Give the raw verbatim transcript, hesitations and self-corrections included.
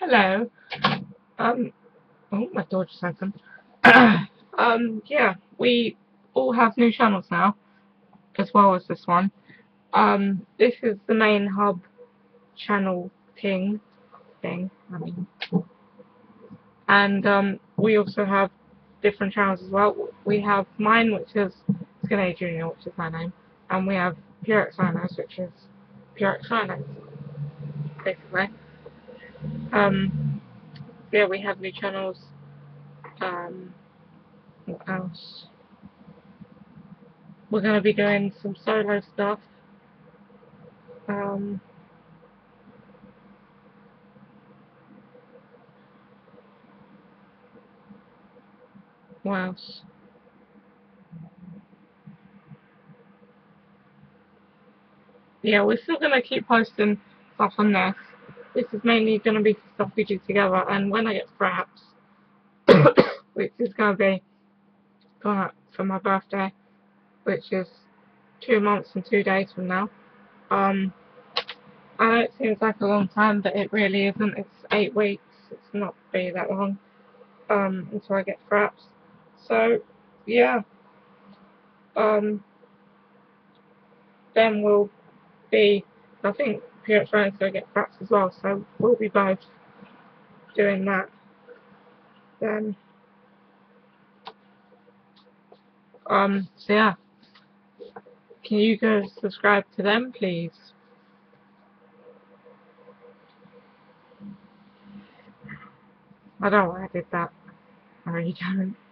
Hello. Um, oh, my door just opened. um, yeah, we all have new channels now, as well as this one. Um, this is the main hub channel thing, thing, I mean. And, um, we also have different channels as well. We have mine, which is Skinnelli Junior, which is my name, and we have P U R three x R H I N O, which is P U R three x R H I N O, basically. Um, yeah, we have new channels. Um, what else? We're gonna be doing some solo stuff. Um, what else? Yeah, we're still gonna keep posting stuff on this. This is mainly gonna be stuff we do together, and when I get scraps, which is gonna be going up for my birthday, which is two months and two days from now. Um, I know it seems like a long time, but it really isn't. It's eight weeks. It's not really that long um, until I get scraps. So yeah, um, then we'll be. I think P U R three x R H I N O going to get scraps as well, so we'll be both doing that. Then, um, so yeah. Can you go subscribe to them, please? I don't know why I did that. I really don't.